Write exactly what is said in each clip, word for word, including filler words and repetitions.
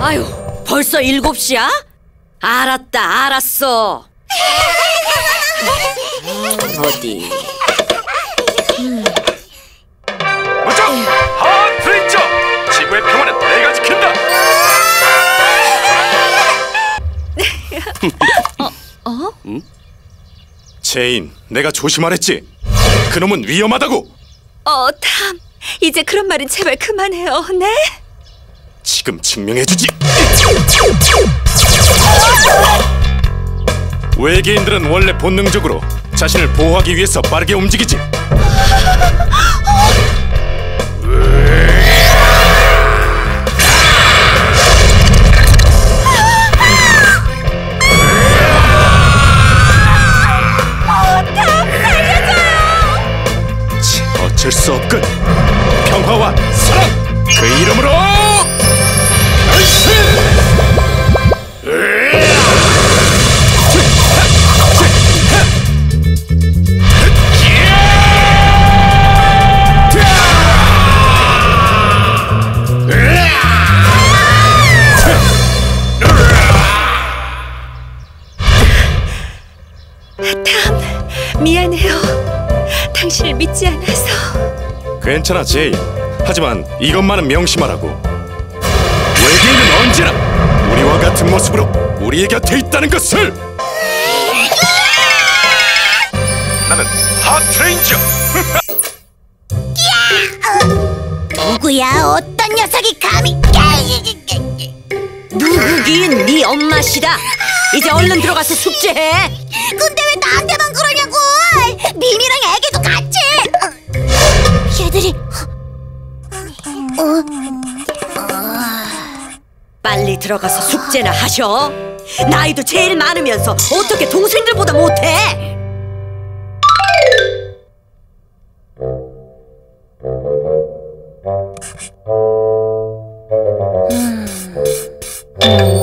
아유, 벌써 일곱 시야? 알았다, 알았어. 음, 어디? 음. 맞죠? 하원 플레이죠. 지구의 평화는 내가 지킨다. 어? 어? 응? 제인, 내가 조심하랬지. 그놈은 위험하다고. 어, 탐. 이제 그런 말은 제발 그만해요, 네? 지금 증명해주지. 외계인들은 원래 본능적으로 자신을 보호하기 위해서 빠르게 움직이지. 어쩔 수 없군. 평화와 사랑 그 이름으로 결승! 당신을 믿지 않아서. 괜찮아, 제인. 하지만 이것만은 명심하라고. 외계인은 언제나 우리와 같은 모습으로 우리의 곁에 있다는 것을. 나는 핫레인저. 누구야? 어떤 녀석이 감히. 누구긴 네 엄마시다. 이제 얼른 들어가서 숙제해. 근데 왜 나한테만 그러냐고. 미미랑 애기도 같이. 얘들이 빨리 들어가서 숙제나 하셔. 나이도 제일 많으면서 어떻게 동생들보다 못해.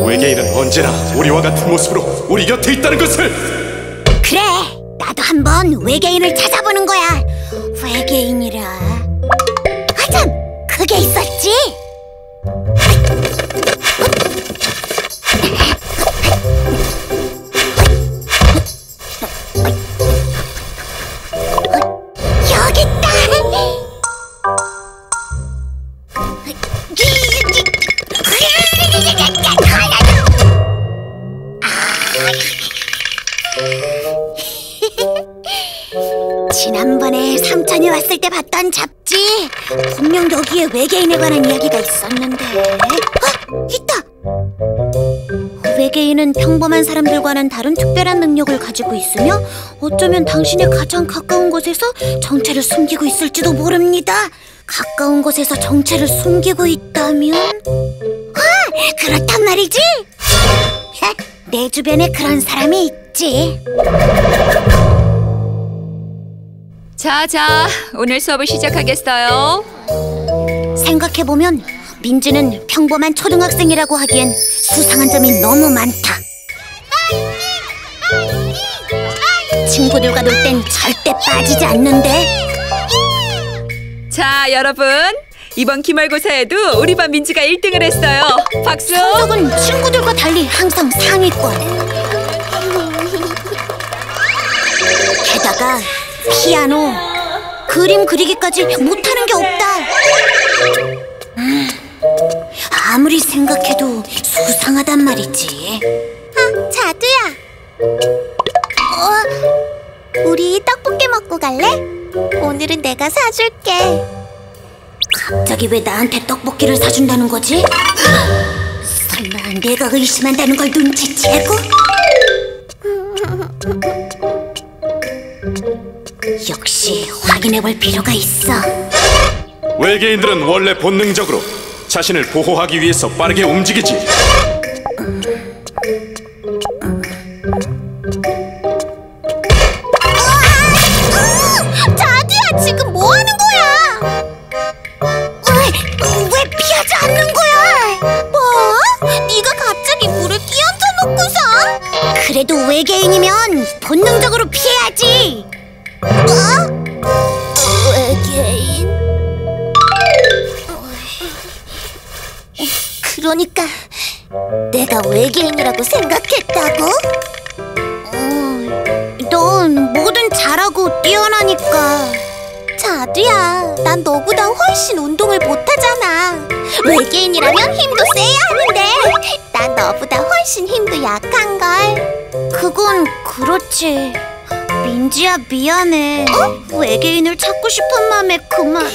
외계인은 언제나 우리와 같은 모습으로 우리 곁에 있다는 것을. 그래, 나도 한번 외계인을 찾아보는 거야. 외계인이라. 아참, 그게 있었지. 여기 있다. 지난번에 삼촌이 왔을 때 봤던 잡지. 분명 여기에 외계인에 관한 이야기가 있었는데. 어? 있다! 외계인은 평범한 사람들과는 다른 특별한 능력을 가지고 있으며 어쩌면 당신의 가장 가까운 곳에서 정체를 숨기고 있을지도 모릅니다. 가까운 곳에서 정체를 숨기고 있다면? 아! 그렇단 말이지! 내 주변에 그런 사람이 있지. 자, 자, 오늘 수업을 시작하겠어요. 생각해보면 민지는 평범한 초등학생이라고 하기엔 수상한 점이 너무 많다. 친구들과 놀 땐 절대 빠지지 않는데. 자, 여러분, 이번 기말고사에도 우리 반 민지가 일 등을 했어요. 박수! 성적은 친구들과 달리 항상 상위권. 게다가 피아노, 그림 그리기까지 못하는 게 없다. 음, 아무리 생각해도 수상하단 말이지. 아, 자두야. 어? 우리 떡볶이 먹고 갈래? 오늘은 내가 사줄게. 갑자기 왜 나한테 떡볶이를 사준다는 거지? 설마 내가 의심한다는 걸 눈치채고? 역시 확인해볼 필요가 있어. 외계인들은 원래 본능적으로 자신을 보호하기 위해서 빠르게 움직이지. 음. 음. 으아! 으아! 자두야, 지금 뭐하는 거야? 왜, 왜 피하지 않는 거야? 뭐? 네가 갑자기 물에 끼얹어놓고서? 그래도 외계인이면 본능적으로 피해야지. 어? 그러니까 내가 외계인이라고 생각했다고? 어, 넌 뭐든 잘하고 뛰어나니까. 자두야, 난 너보다 훨씬 운동을 못하잖아. 외계인이라면 힘도 세야 하는데 난 너보다 훨씬 힘도 약한걸. 그건 그렇지. 민지야, 미안해. 어? 외계인을 찾고 싶은 맘에 그만.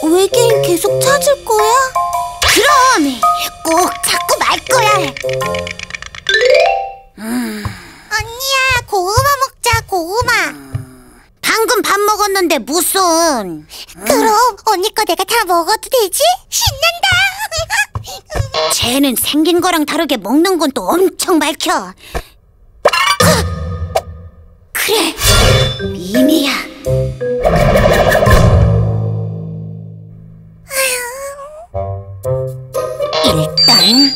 외계인 계속 찾을 거야? 그럼! 꼭 찾고 말 거야! 음... 언니야, 고구마 먹자, 고구마! 음... 방금 밥 먹었는데 무슨... 음... 그럼 언니 거 내가 다 먹어도 되지? 신난다! 쟤는 생긴 거랑 다르게 먹는 건 또 엄청 밝혀! 그래! 미미야! 일단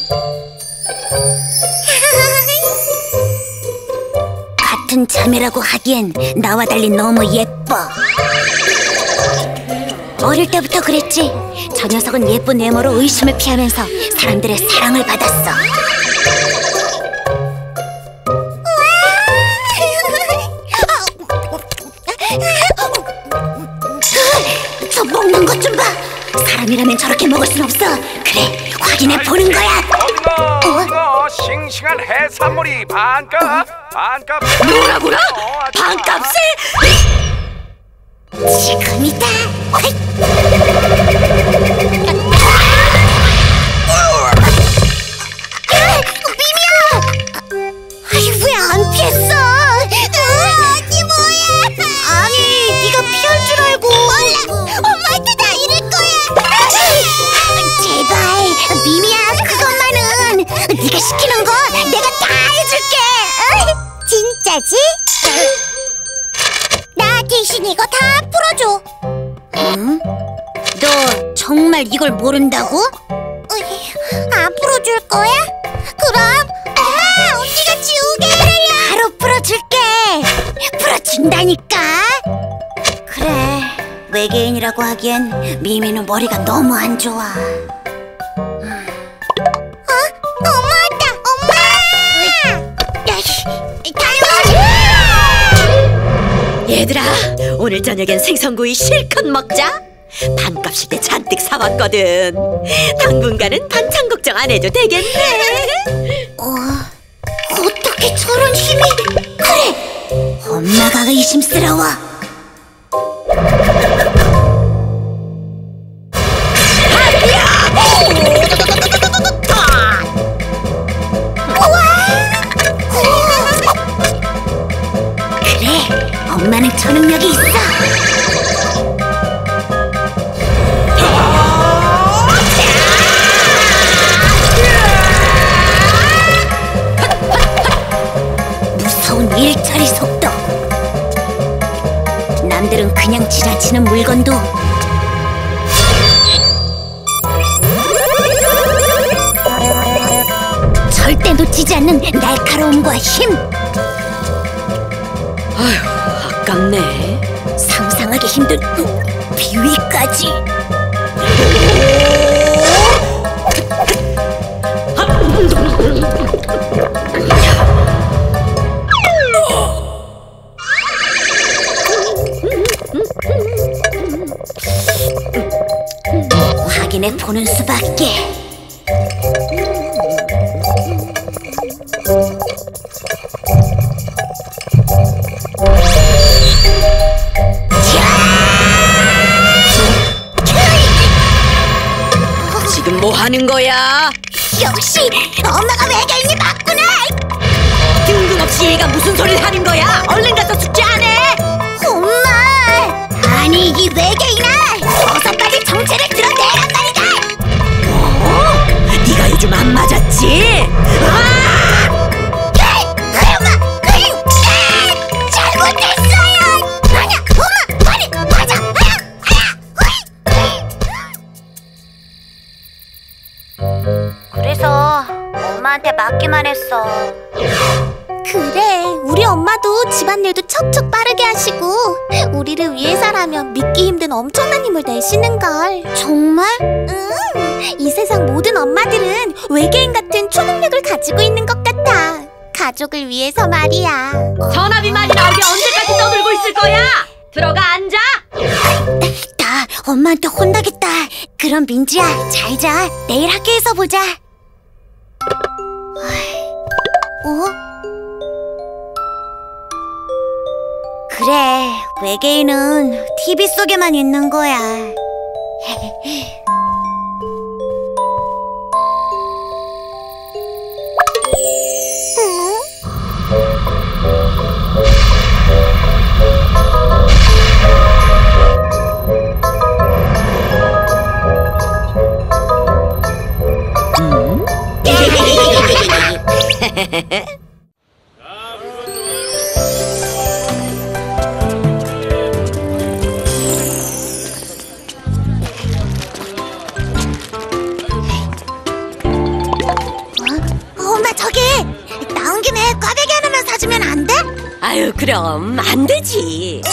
같은 자매라고 하기엔 나와 달리 너무 예뻐. 어릴 때부터 그랬지. 저 녀석은 예쁜 외모로 의심을 피하면서 사람들의 사랑을 받았어. 저 먹는 것 좀 봐. 사람이라면 저렇게 먹을 순 없어. 그래, 확인해 보는 거야. 어? 어? 싱싱한 해산물이 반값. 어? 반값. 뭐라고라? 어, 반값에? 지금이다. 미미야! 아니, 왜 안 피했어? 아니, 뭐야? 아니, 네가 피할 줄 알고. 몰라. 엄마한테 다 이럴 거야. 제발. 미미야, 그것만은 네가 시키는 거 내가 다 해줄게. 어? 진짜지? 나 대신 이거 다 풀어줘. 응? 너 정말 이걸 모른다고? 안 풀어줄 거야? 그럼 엄마, 언니가 지우개 해달라. 바로 풀어줄게. 풀어준다니까. 그래, 외계인이라고 하기엔 미미는 머리가 너무 안 좋아. 얘들아, 오늘 저녁엔 생선구이 실컷 먹자. 반값일 때 잔뜩 사왔거든. 당분간은 반찬 걱정 안 해도 되겠네. 어, 어떻게 저런 힘이... 그래! 엄마가 의심스러워. 엄마는 초능력이 있어. 무서운 일처리 속도. 남들은 그냥 지나치는 물건도 절대 놓치지 않는 날카로움과 힘. 아휴, 네. 상상하기 힘든 비위까지. 확인해 보는 수밖에. 뭐 하는 거야? 역시 엄마가 외계인이 맞구나. 뜬금없이 얘가 무슨 소리를 하는 거야? 얼른 가서 숙제 안 해. 엄마, 아니, 이 외계인아, 어서 빨리 정체를 드러내란 말이다. 뭐? 네가 요즘 안 맞았지? 아! 엄마, 잘못했어요. 아니야, 엄마, 빨리 맞아. 그래서 엄마한테 맞기만 했어. 그래, 우리 엄마도 집안일도 척척 빠르게 하시고 우리를 위해서라면 믿기 힘든 엄청난 힘을 내시는걸. 정말? 응! 이 세상 모든 엄마들은 외계인 같은 초능력을 가지고 있는 것 같아. 가족을 위해서 말이야. 전화비 많이 나오게 언제까지 떠들고 있을 거야? 들어가 앉아! 나 엄마한테 혼나겠다. 그럼 민지야, 잘 자. 내일 학교에서 보자. 어? 그래, 외계인은 티비 속에만 있는 거야. 음? 아유, 그럼 안 되지. 어?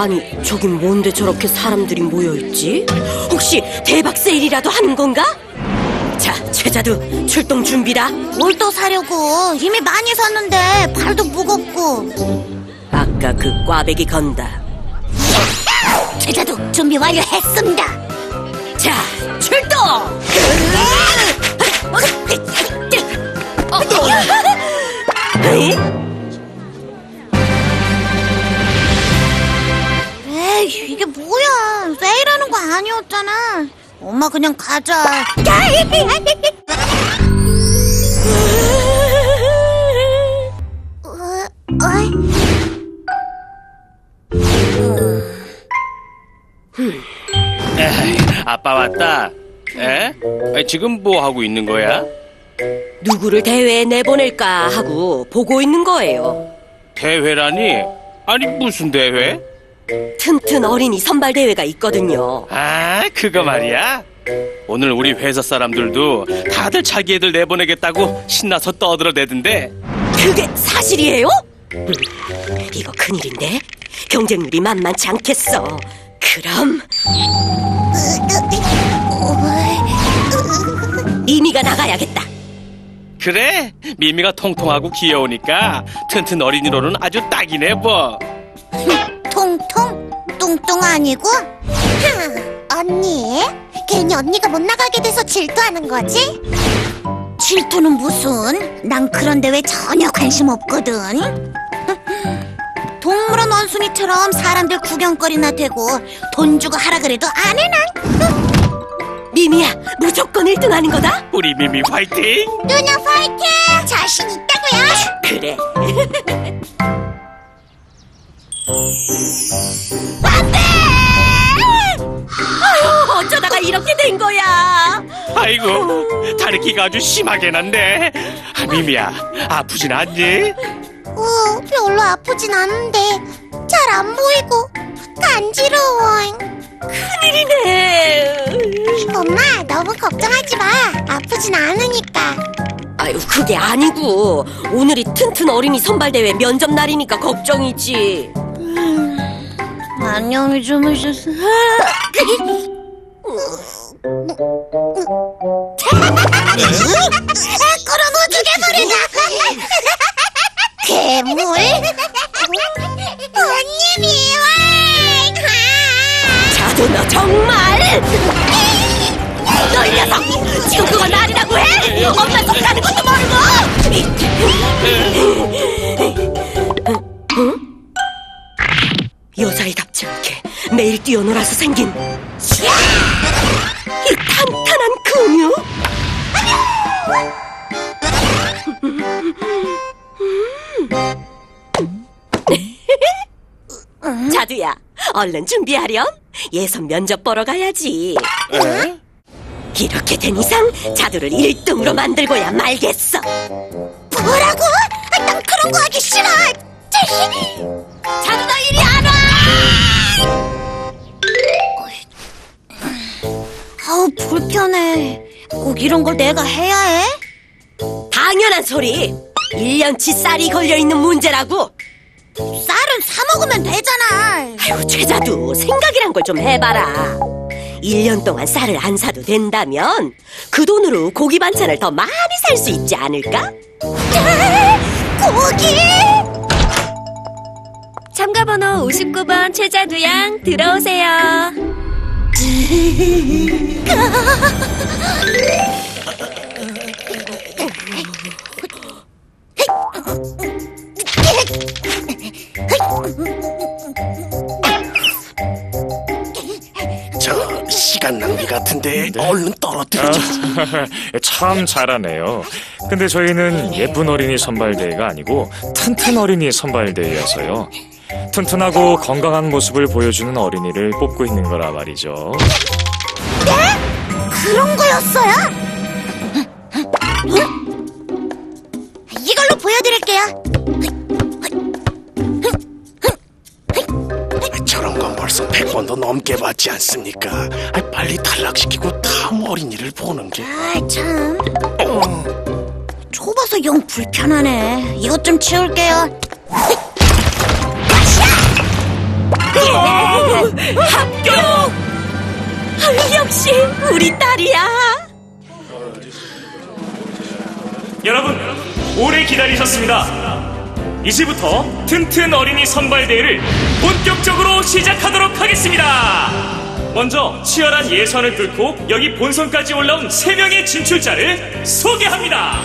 아니, 저긴 뭔데 저렇게 사람들이 모여있지? 혹시 대박 세일이라도 하는 건가? 자, 제자두 출동 준비다. 뭘 또 사려고? 이미 많이 샀는데 발도 무겁고. 아까 그 꽈배기 건다. 제자두 준비 완료했습니다. 자, 출동! 에이, 이게 뭐야? 세일하는 거 아니었잖아. 엄마 그냥 가자. 아빠 왔다. 에? 아니, 지금 뭐 하고 있는 거야? 누구를 대회에 내보낼까 하고 보고 있는 거예요. 대회라니? 아니, 무슨 대회? 튼튼 어린이 선발 대회가 있거든요. 아, 그거 말이야? 오늘 우리 회사 사람들도 다들 자기 애들 내보내겠다고 신나서 떠들어대던데. 그게 사실이에요? 음, 이거 큰일인데? 경쟁률이 만만치 않겠어. 그럼 미미가 나가야겠다. 그래, 미미가 통통하고 귀여우니까 튼튼 어린이로는 아주 딱이네. 뭐 통통? 뚱뚱 아니고? 하, 언니 괜히 언니가 못 나가게 돼서 질투하는 거지? 질투는 무슨? 난 그런 대회 전혀 관심 없거든. 동물원 원숭이처럼 사람들 구경거리나 되고 돈 주고 하라 그래도 안 해 난. 미미야, 무조건 일 등 하는 거다. 우리 미미 화이팅! 누나 화이팅! 자신 있다고요? 그래. 안 돼! 아유, 어쩌다가 이렇게 된 거야. 아이고, 다리끼가 아주 심하게 났네. 미미야, 아프진 않니? 어, 별로 아프진 않은데 잘 안 보이고 간지러워. 큰일이네. 엄마, 너무 걱정하지 마. 아프진 않으니까. 아유, 그게 아니고 오늘이 튼튼 어린이 선발대회 면접 날이니까 걱정이지. 음, 안녕히 주무셨어요. 걸어놓은 죽여버리자. 괴물? 언니 미워! 자두, 너 정말! 너 이 녀석! 지금 그건 아니라고 해? 엄마 속 가는 것도 모르고! 여자애답지 않게 매일 뛰어놀아서 생긴 이 탄탄한 근육! 자두야, 얼른 준비하렴. 예선 면접 보러 가야지. 에? 이렇게 된 이상 자두를 일 등으로 만들고야 말겠어. 뭐라고? 난 그런 거 하기 싫어. 자두, 너 이리 안 와. 아우, 불편해. 꼭 이런 걸 내가 해야 해? 당연한 소리! 일 년치 쌀이 걸려있는 문제라고! 쌀은 사 먹으면 되잖아! 아이고, 최자두, 생각이란 걸 좀 해봐라. 일 년 동안 쌀을 안 사도 된다면 그 돈으로 고기 반찬을 더 많이 살 수 있지 않을까? 고기! 참가번호 오십구 번 최자두 양 들어오세요. 저 시간 낭비 같은데 네. 얼른 떨어뜨려줘. 참 잘하네요. 근데 저희는 예쁜 어린이 선발대회가 아니고 튼튼 어린이 선발대회여서요. 튼튼하고 건강한 모습을 보여주는 어린이를 뽑고 있는 거라 말이죠. 네? 그런 거였어요? 이걸로 보여드릴게요. 저런 건 벌써 백 번도 넘게 봤지 않습니까? 빨리 탈락시키고 탐 어린이를 보는 게. 아, 참. 어. 좁아서 영 불편하네. 이것 좀 치울게요. 합격! 역시 우리 딸이야. 여러분, 오래 기다리셨습니다. 이제부터 튼튼 어린이 선발대회를 본격적으로 시작하도록 하겠습니다. 먼저 치열한 예선을 뚫고 여기 본선까지 올라온 세 명의 진출자를 소개합니다.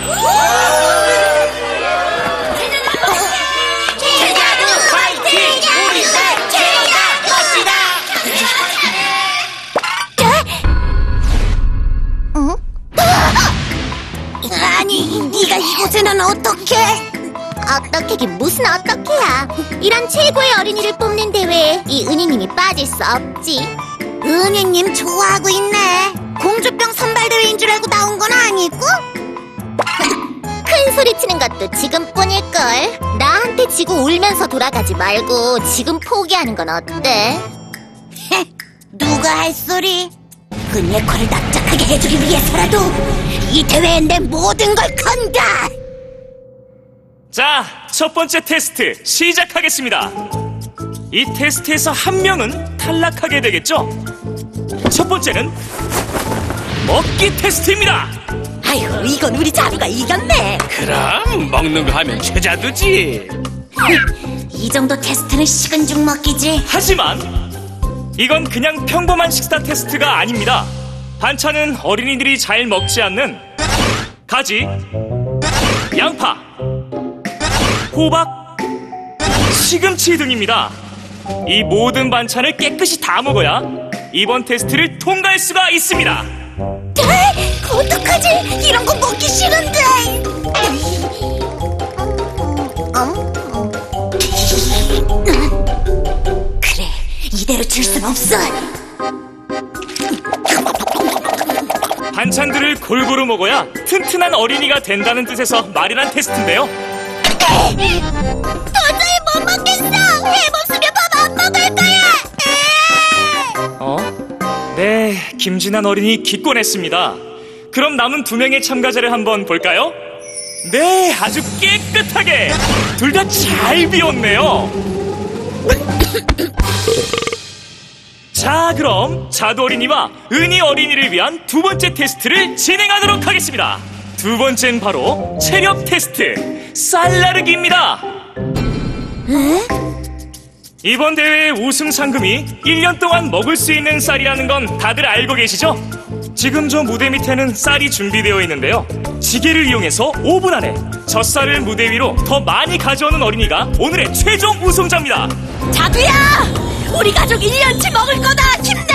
네가 이곳에는 어떻게? 어떻게긴 무슨 어떻게야. 이런 최고의 어린이를 뽑는 대회에 이 은희님이 빠질 수 없지. 은희님 좋아하고 있네. 공주병 선발대회인 줄 알고 나온 건 아니고? 큰 소리치는 것도 지금뿐일걸. 나한테 지고 울면서 돌아가지 말고 지금 포기하는 건 어때? 누가 할 소리? 은희의 코를 납작하게 해주기 위해서라도 이 대회엔 내 모든 걸 건다! 자, 첫 번째 테스트 시작하겠습니다. 이 테스트에서 한 명은 탈락하게 되겠죠? 첫 번째는 먹기 테스트입니다. 아이고, 이건 우리 자두가 이겼네. 그럼 먹는 거 하면 최자두지. 이 정도 테스트는 식은 죽 먹기지. 하지만 이건 그냥 평범한 식사 테스트가 아닙니다. 반찬은 어린이들이 잘 먹지 않는 가지, 양파, 호박, 시금치 등입니다. 이 모든 반찬을 깨끗이 다 먹어야 이번 테스트를 통과할 수가 있습니다. 에이, 어떡하지? 이런 거 먹기 싫은데. 이대로 줄 순 없어. 반찬들을 골고루 먹어야 튼튼한 어린이가 된다는 뜻에서 마련한 테스트인데요. 도저히 못 먹겠어. 햄 없으면 밥 안 먹을 거야. 어? 네, 김진한 어린이 기권했습니다. 그럼 남은 두 명의 참가자를 한번 볼까요? 네, 아주 깨끗하게 둘 다 잘 비웠네요. 자, 그럼 자두 어린이와 은희 어린이를 위한 두 번째 테스트를 진행하도록 하겠습니다. 두 번째는 바로 체력 테스트, 쌀나르기입니다. 이번 대회 우승 상금이 일 년 동안 먹을 수 있는 쌀이라는 건 다들 알고 계시죠? 지금 저 무대 밑에는 쌀이 준비되어 있는데요. 지게를 이용해서 오 분 안에 젖쌀을 무대 위로 더 많이 가져오는 어린이가 오늘의 최종 우승자입니다. 자두야! 우리 가족 일 년치 먹을 거다! 힘내!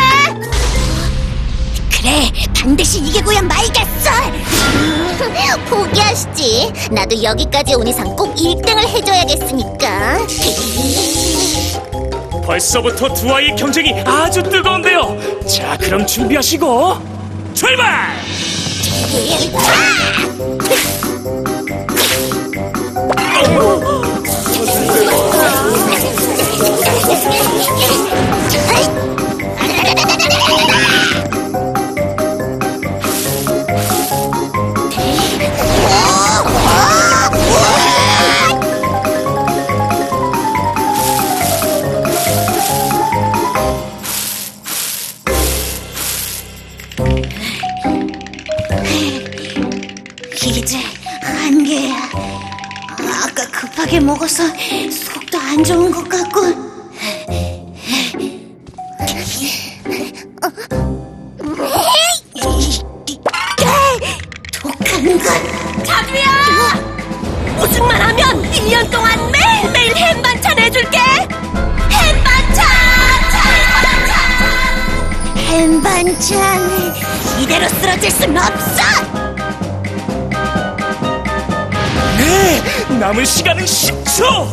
그래, 반드시 이기고야 말겠어! 포기하시지. 나도 여기까지 온 이상 꼭 일 등을 해줘야겠으니까. 벌써부터 두 아이의 경쟁이 아주 뜨거운데요. 자, 그럼 준비하시고 출발! 길지 한개야. 아까 급하게 먹어서 속도 안 좋은 것 같고. 독한 건 자두야! 무슨 말 하면 일 년 동안 매일매일 햄 반찬 해줄게! 햄 반찬! 햄 반찬! 햄 반찬! 이대로 쓰러질 순 없어! 남은 시간은 십 초!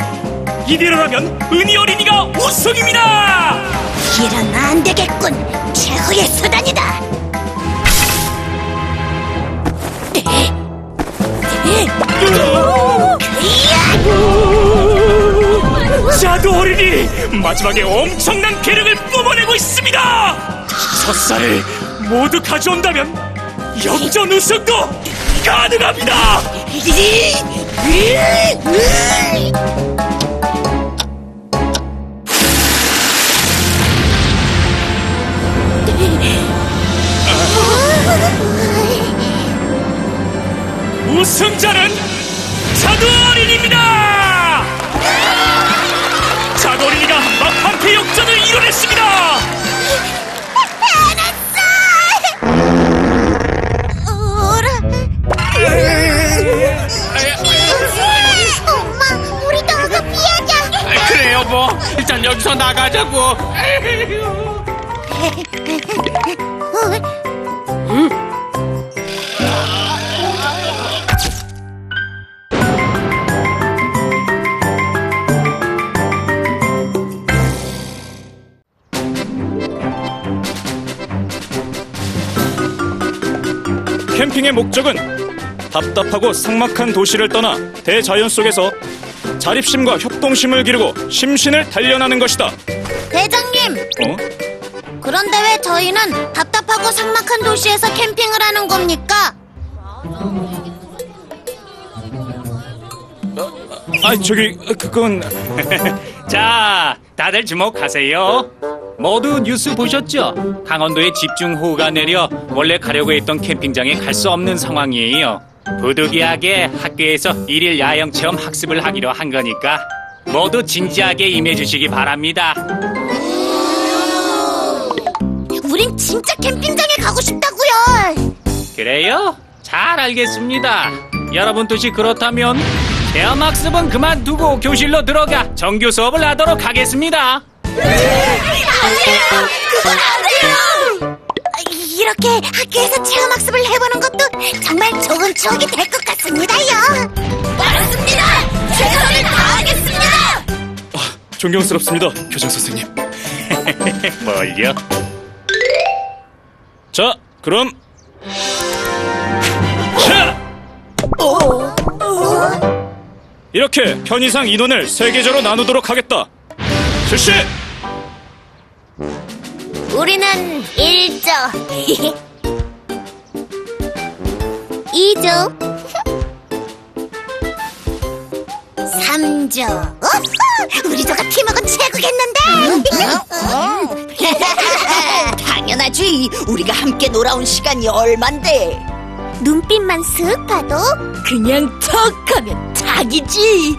이대로라면 은희 어린이가 우승입니다! 이러면 안 되겠군! 최후의 수단이다! 자두 어린이! 마지막에 엄청난 괴력을 뿜어내고 있습니다! 첫 살을 모두 가져온다면 역전 우승도 가능합니다! 우승자는 자두 어린이입니다! 자두 어린이가 막판패 역전을 이뤄냈습니다! 일단 여기서 나가자고. 응? 캠핑의 목적은 답답하고 삭막한 도시를 떠나 대자연 속에서 자립심과 협동심을 기르고 심신을 단련하는 것이다. 대장님! 어? 그런데 왜 저희는 답답하고 삭막한 도시에서 캠핑을 하는 겁니까? 어? 아, 저기, 그건... 자, 다들 주목하세요. 모두 뉴스 보셨죠? 강원도에 집중호우가 내려 원래 가려고 했던 캠핑장에 갈 수 없는 상황이에요. 부득이하게 학교에서 일일 야영 체험 학습을 하기로 한 거니까 모두 진지하게 임해주시기 바랍니다. 우린 진짜 캠핑장에 가고 싶다고요. 그래요? 잘 알겠습니다. 여러분 뜻이 그렇다면 체험 학습은 그만두고 교실로 들어가 정규 수업을 하도록 하겠습니다. 안 돼요! 그건 안 돼요! 이렇게 학교에서 체험학습을 해보는 것도 정말 좋은 추억이 될 것 같습니다요. 맞습니다. 최선을 다하겠습니다. 아, 존경스럽습니다, 교장 선생님. 뭘요? 자, 그럼. 자! 어? 어? 이렇게 편의상 인원을 세 계좌로 나누도록 하겠다. 실시! 우리는 일 조 이 조 삼 조 오호! 우리 조가 팀워크는 최고겠는데? 당연하지. 우리가 함께 놀아온 시간이 얼만데. 눈빛만 슥 봐도 그냥 척하면 닭이지.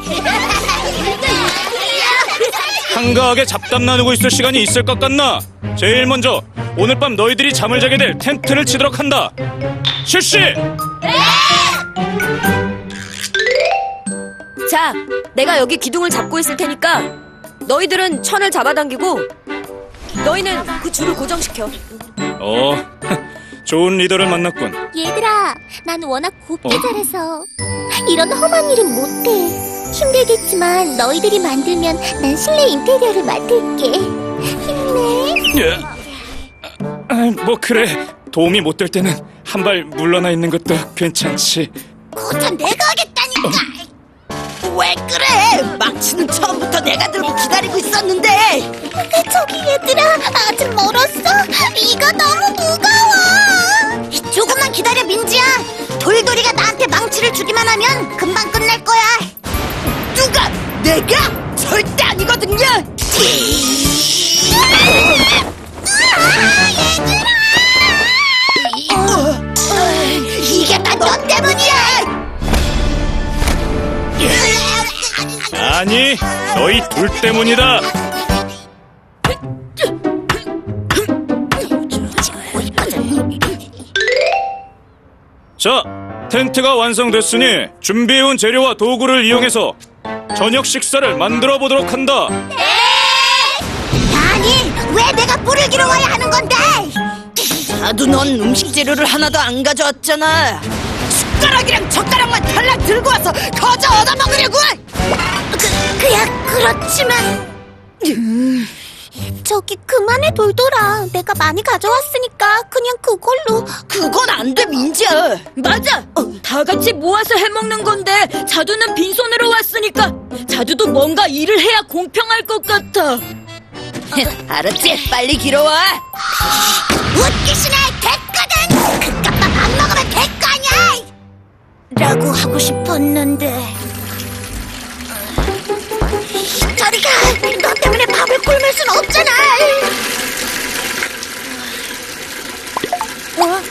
한가하게 잡담 나누고 있을 시간이 있을 것 같나? 제일 먼저 오늘 밤 너희들이 잠을 자게 될 텐트를 치도록 한다. 실시! 네! 자, 내가 여기 기둥을 잡고 있을 테니까 너희들은 천을 잡아당기고 너희는 그 줄을 고정시켜. 어, 좋은 리더를 만났군. 얘들아, 난 워낙 곱게 어? 잘해서 이런 험한 일은 못해. 힘들겠지만 너희들이 만들면 난 실내 인테리어를 맡을게. 힘내. 아, 뭐 그래. 도움이 못 될 때는 한 발 물러나 있는 것도 괜찮지. 그건 내가 하겠다니까. 어? 왜 그래? 망치는 처음부터 내가 들고 기다리고 있었는데. 저기 얘들아, 아직 멀었어. 이거 너무 무거워. 조금만 기다려, 민지야. 돌돌이가 나한테 망치를 주기만 하면 금방 끝낼 거야. 누가? 내가? 절대 아니거든요! 으아, 얘들아! 이게 다 너 때문이야! 아니, 너희 둘 때문이다. 자, 텐트가 완성됐으니 준비해온 재료와 도구를 이용해서 저녁 식사를 만들어 보도록 한다. 네! 아니, 왜 내가 뿔을 기러 와야 하는 건데? 나도 넌 음식 재료를 하나도 안 가져왔잖아. 숟가락이랑 젓가락만 탈락 들고 와서 거저 얻어먹으려고! 그, 그야 그렇지만... 음... 저기 그만해 돌돌아. 내가 많이 가져왔으니까 그냥 그걸로... 그건 안 돼, 민지야. 맞아! 어. 다 같이 모아서 해먹는 건데 자두는 빈손으로 왔으니까 자두도 뭔가 일을 해야 공평할 것 같아. 알았지? 빨리 기러와. 웃기시네. 됐거든. 그깟밥 안 먹으면 될 거 아냐? 라고 하고 싶었는데. 저리 가. 너 때문에 밥을 굶을 순 없잖아. 어?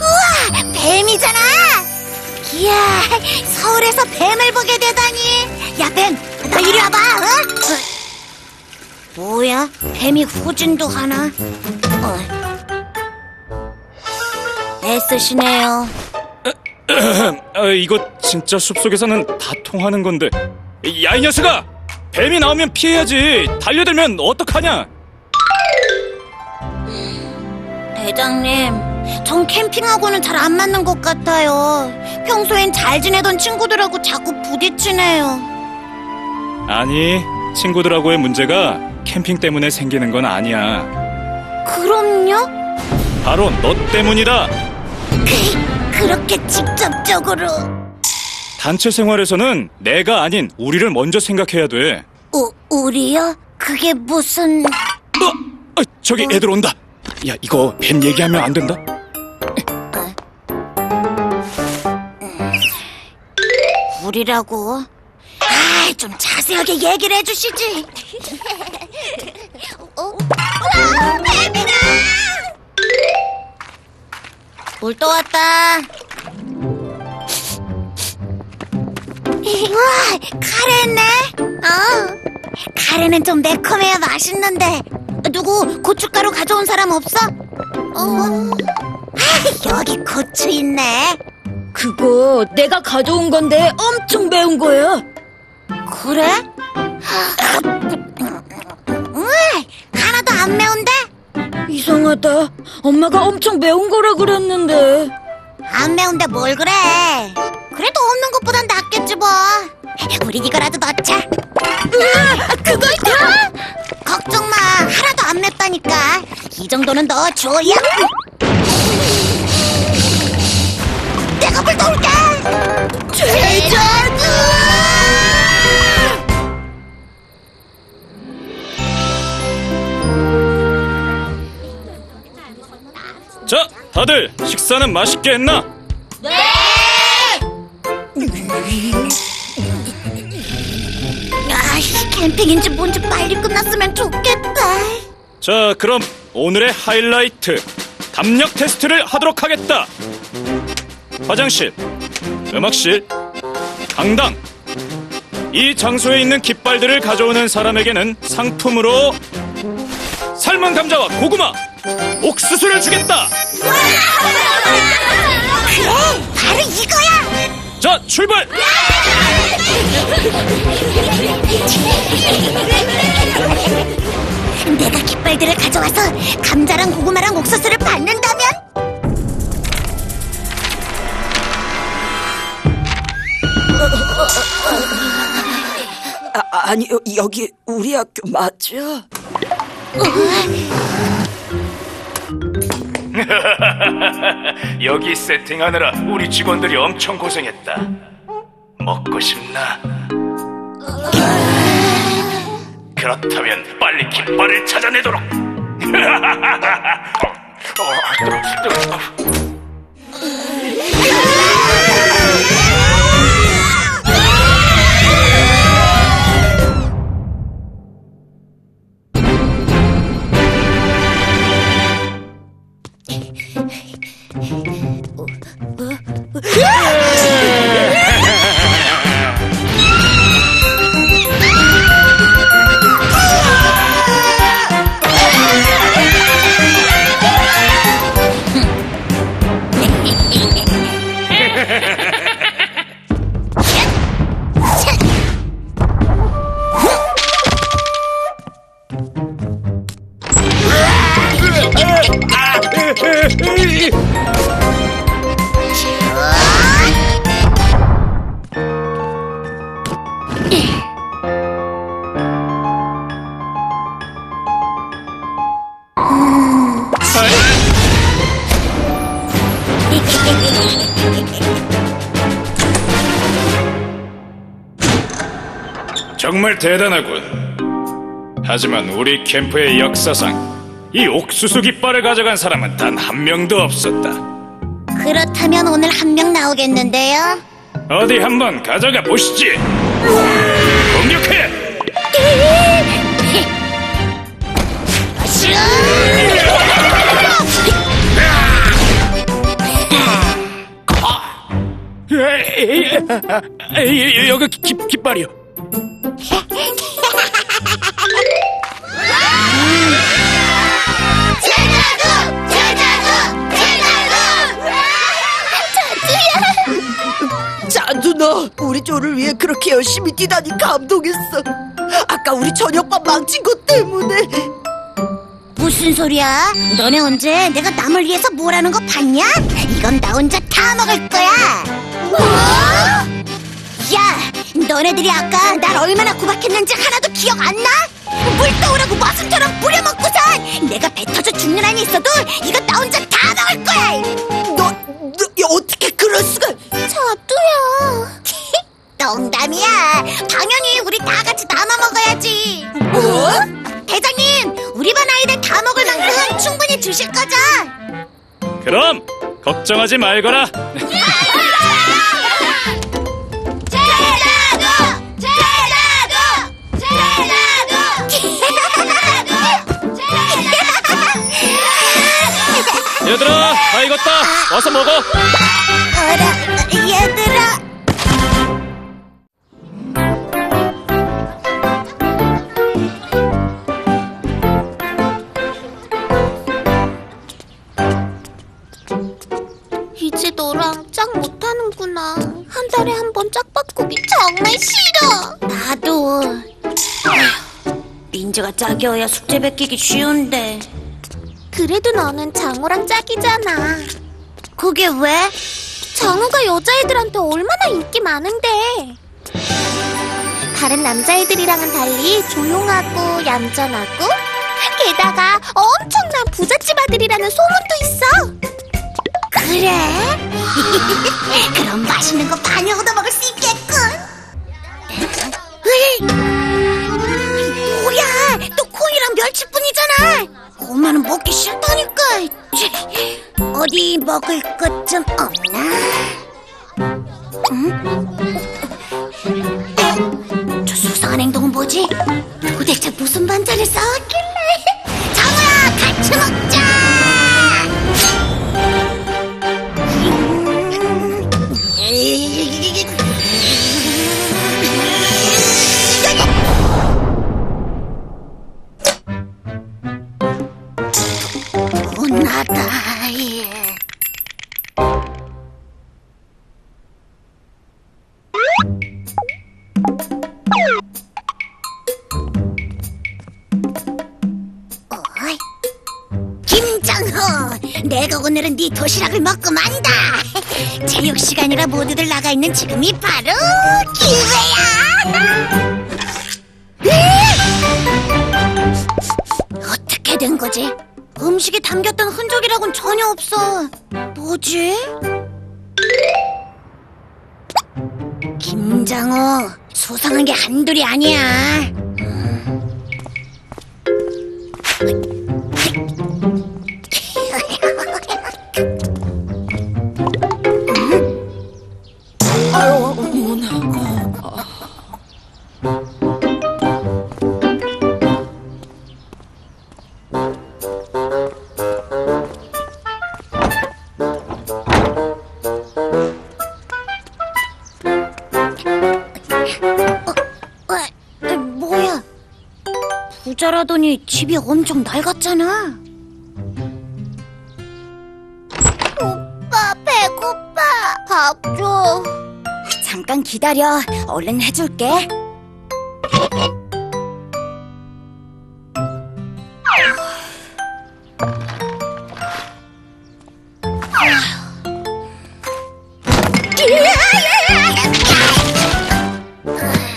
우와, 뱀이잖아. 이야, 서울에서 뱀을 보게 되다니. 야, 뱀, 너 이리 와봐. 어? 뭐야? 뱀이 후진도 하나? 어. 애쓰시네요. 아, 이거 진짜 숲속에서는 다 통하는 건데. 야, 이 녀석아! 뱀이 나오면 피해야지. 달려들면 어떡하냐? 대장님, 전 캠핑하고는 잘 안 맞는 것 같아요. 평소엔 잘 지내던 친구들하고 자꾸 부딪히네요. 아니, 친구들하고의 문제가 캠핑 때문에 생기는 건 아니야. 그럼요? 바로 너 때문이다. 그, 그렇게 직접적으로... 단체 생활에서는 내가 아닌 우리를 먼저 생각해야 돼. 우, 우리요? 그게 무슨... 어! 아, 저기 어? 애들 온다. 야, 이거 뱀 얘기하면 안 된다. 어. 우리라고? 아이, 좀 자세하게 얘기를 해주시지. 어? 우와, 뱀이다! 물 또 왔다. 우와, 카레네. 어, 카레는 좀 매콤해야 맛있는데. 누구 고춧가루 가져온 사람 없어? 어, 아, 여기 고추 있네. 그거 내가 가져온 건데 엄청 매운 거야. 그래? 으이, 하나도 안 매운데? 이상하다. 엄마가 엄청 매운 거라 그랬는데. 안 매운데 뭘 그래? 그래도 없는 것보단 낫겠지 뭐. 우린 이거라도 넣자. 으아, 그걸 다? 걱정 마. 하나도 안 맵다니까. 이 정도는 넣어줘야. 내가 불 떠올게. 제자들! 자, 다들 식사는 맛있게 했나? 네! 아, 캠핑인지 뭔지 빨리 끝났으면 좋겠다. 자, 그럼 오늘의 하이라이트, 담력 테스트를 하도록 하겠다. 화장실, 음악실, 강당. 이 장소에 있는 깃발들을 가져오는 사람에게는 상품으로 삶은 감자와 고구마, 옥수수를 주겠다! 그래! 바로 이거야! 자, 출발! 내가 깃발들을 가져와서 감자랑 고구마랑 옥수수를 받는다면? 아, 아니, 여기 우리 학교 맞죠? 여기 세팅하느라 우리 직원들이 엄청 고생했다. 먹고 싶나? 그렇다면 빨리 깃발을 찾아내도록. 으아! 정말 대단하군. 하지만 우리 캠프의 역사상 이 옥수수 깃발을 가져간 사람은 단 한 명도 없었다. 그렇다면 오늘 한 명 나오겠는데요? 어디 한번 가져가 보시지. 공격해! 여기 깃발이요. 제자도! 제자도! 제자도! 짠두 너 우리 조를 위해 그렇게 열심히 뛰다니 감동했어. 아까 우리 저녁밥 망친 것 때문에. 무슨 소리야? 너네 언제 내가 남을 위해서 뭐라는 거 봤냐? 이건 나 혼자 다 먹을 거야. 뭐? 야! 너네들이 아까 날 얼마나 구박했는지 하나도 기억 안 나? 물 떠오르고 머슴처럼 부려먹고선 내가 뱉어져 죽는 한이 있어도 이건 나 혼자 다 먹을 거야! 너, 너, 야, 어떻게 그럴 수가? 저도요. 농담이야. 당연히 우리 다 같이 나눠 먹어야지. 뭐? 대장님, 우리 반 아이들 다 먹을 만큼은 충분히 주실 거죠? 그럼 걱정하지 말거라. 얘들아, 다 익었다. 아, 와서 먹어. 어라, 얘들아. 이제 너랑 짝 못하는구나. 한 달에 한 번 짝바꾸기 정말 싫어. 나도. 아휴, 민재가 짝이어야 숙제 베끼기 쉬운데. 그래도 너는 장호랑 짝이잖아. 그게 왜? 장호가 여자애들한테 얼마나 인기 많은데. 다른 남자애들이랑은 달리 조용하고 얌전하고 게다가 엄청난 부잣집 아들이라는 소문도 있어. 그래? 그럼 맛있는 거 많이 얻어먹을 수 있겠군. 뭐야, 또 콩이랑 멸치뿐이잖아. 엄마는 먹기 싫다니까. 어디 먹을 것 좀 없나? 응? 저 수상한 행동은 뭐지? 도대체 무슨 반찬을 싸왔길래? 장호야, 같이 먹자! 내가 오늘은 네 도시락을 먹고 만다. 체육 시간이라 모두들 나가 있는 지금이 바로 기회야. 어떻게 된 거지? 음식이 담겼던 흔적이라곤 전혀 없어. 뭐지? 김장호, 수상한 게 한둘이 아니야. 부자라더니 집이 엄청 낡았잖아. 오빠, 배고파. 밥 줘. 잠깐 기다려. 얼른 해줄게.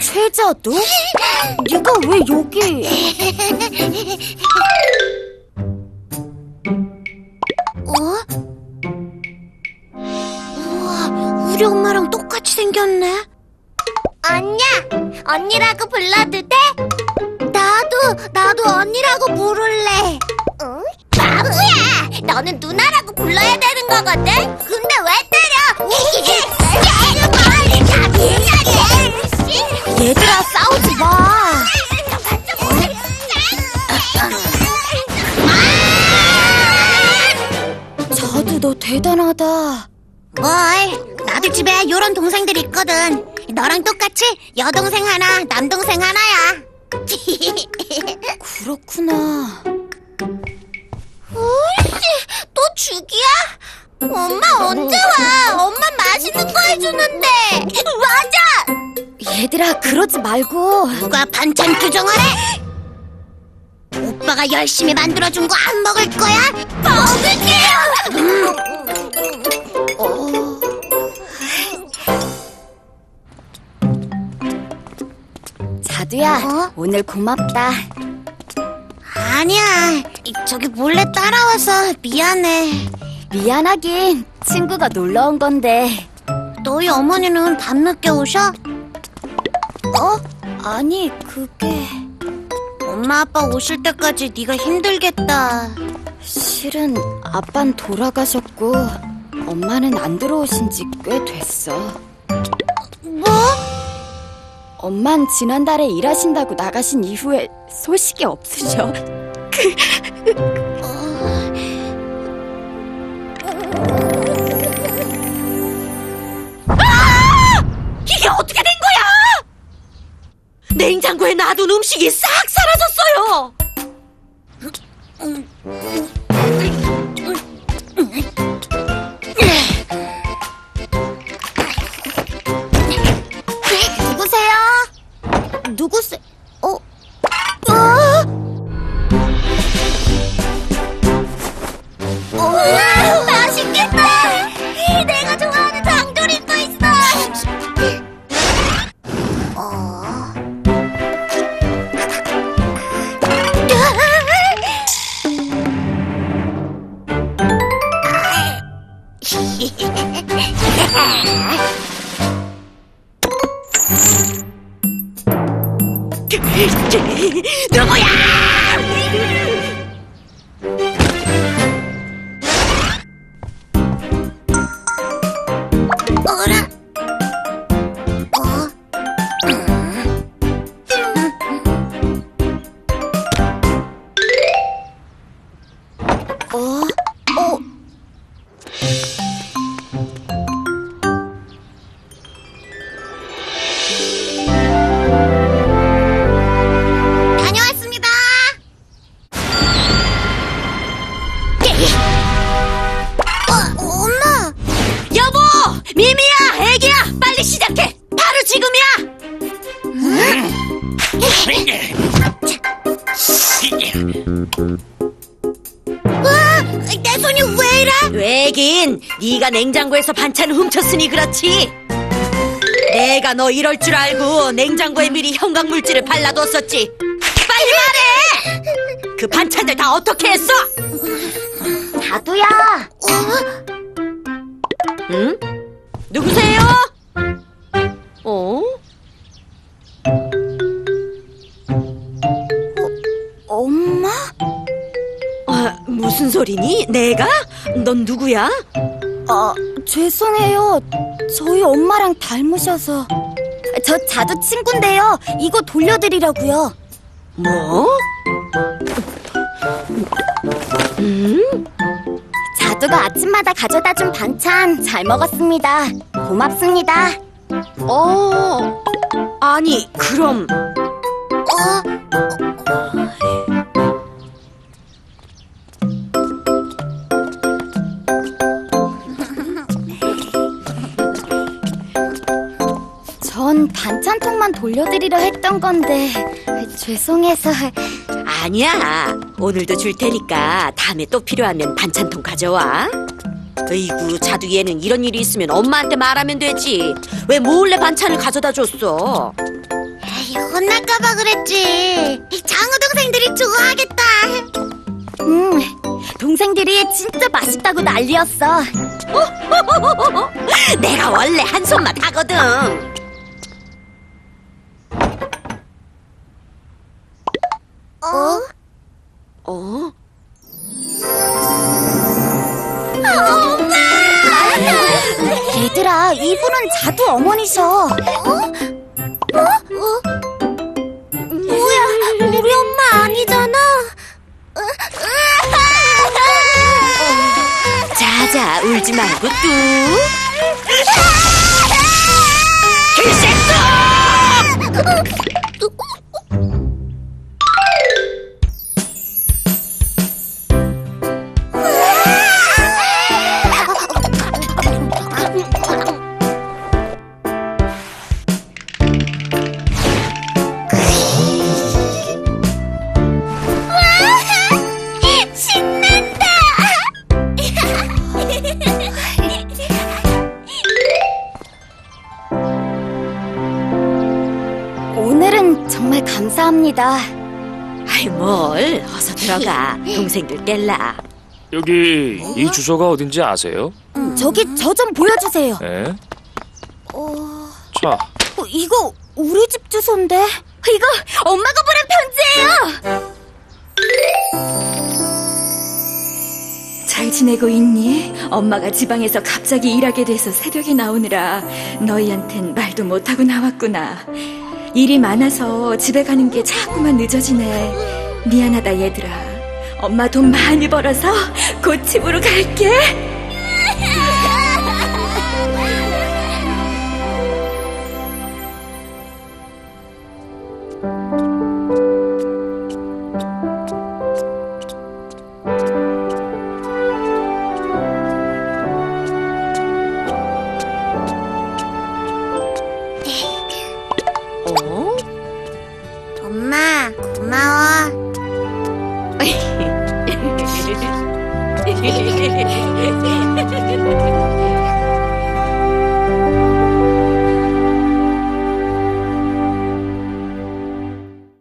최자도? 네가 왜 여기? 어? 우리 엄마랑 똑같이 생겼네. 언냐, 언니라고 불러도 돼? 나도, 나도 언니라고 부를래. 응? 바보야! 너는 누나라고 불러야 되는 거거든? 근데 왜 때려? 이게 빨리 잡히냐, 얘들아, 싸우지 마. 자두, 너 대단하다. 뭘, 나도 집에 요런 동생들 있거든. 너랑 똑같이 여동생 하나, 남동생 하나야. 그렇구나. 옳지, 또 죽이야? 엄마 언제 와? 엄마 맛있는 거 해주는데. 맞아! 얘들아, 그러지 말고. 누가 반찬 규정을 해? 오빠가 열심히 만들어준 거 안 먹을 거야? 먹을게요! 음. 어... 자두야, 어? 오늘 고맙다. 아니야, 저기 몰래 따라와서 미안해. 미안하긴, 친구가 놀러 온 건데. 너희 어머니는 밤늦게 오셔? 어? 아니, 그게... 엄마 아빠 오실 때까지 네가 힘들겠다. 실은 아빤 돌아가셨고 엄마는 안 들어오신 지 꽤 됐어. 뭐? 엄만 지난달에 일하신다고 나가신 이후에 소식이 없으셔. 아! 이게 어떻게 된 거야? 냉장고에 놔둔 음식이 싹 사라졌어요. 누구세요? 누구세? 어? 어? 우와, 맛있겠다. 내가 좋아하는 당돌이 입고 있어. 어? 누구야? 어라? 어? 음. 어? 어? 와, 내 손이 왜 이래? 왜긴, 네가 냉장고에서 반찬을 훔쳤으니 그렇지. 내가 너 이럴 줄 알고 냉장고에 미리 형광물질을 발라뒀었지. 빨리 말해! 그 반찬들 다 어떻게 했어? 자두야. 어? 응? 누구세요? 어? 엄마? 아, 무슨 소리니? 내가? 넌 누구야? 아, 죄송해요. 저희 엄마랑 닮으셔서. 저 자두 친구인데요. 이거 돌려드리려고요. 뭐? 음? 자두가 아침마다 가져다준 반찬 잘 먹었습니다. 고맙습니다. 어... 아니, 그럼... 어? 전 반찬통만 돌려드리려 했던 건데 죄송해서. 아니야, 오늘도 줄 테니까 다음에 또 필요하면 반찬통 가져와. 으이구, 자두 얘는 이런 일이 있으면 엄마한테 말하면 되지. 왜 몰래 반찬을 가져다 줬어? 에이, 혼날까봐 그랬지. 장우 동생들이 좋아하겠다. 응, 음, 동생들이 진짜 맛있다고 난리였어. 내가 원래 한 손만 하거든. 어? 어? 어? 엄마! 얘들아, 이분은 자두 어머니셔. 어? 어? 어? 뭐야, 우리 엄마 아니잖아. 자자, 울지 말고 뚝. 글쎄 뚝! 정말 감사합니다. 아이 뭘, 어서 들어가. 동생들 깰라. 여기 이 주소가 어딘지 아세요? 음, 저기 저 좀 보여주세요. 네? 어... 자, 어, 이거 우리 집 주소인데. 이거 엄마가 보낸 편지예요. 잘 지내고 있니? 엄마가 지방에서 갑자기 일하게 돼서 새벽에 나오느라 너희한텐 말도 못하고 나왔구나. 일이 많아서 집에 가는 게 자꾸만 늦어지네. 미안하다 얘들아. 엄마 돈 많이 벌어서 곧 집으로 갈게. 고마워.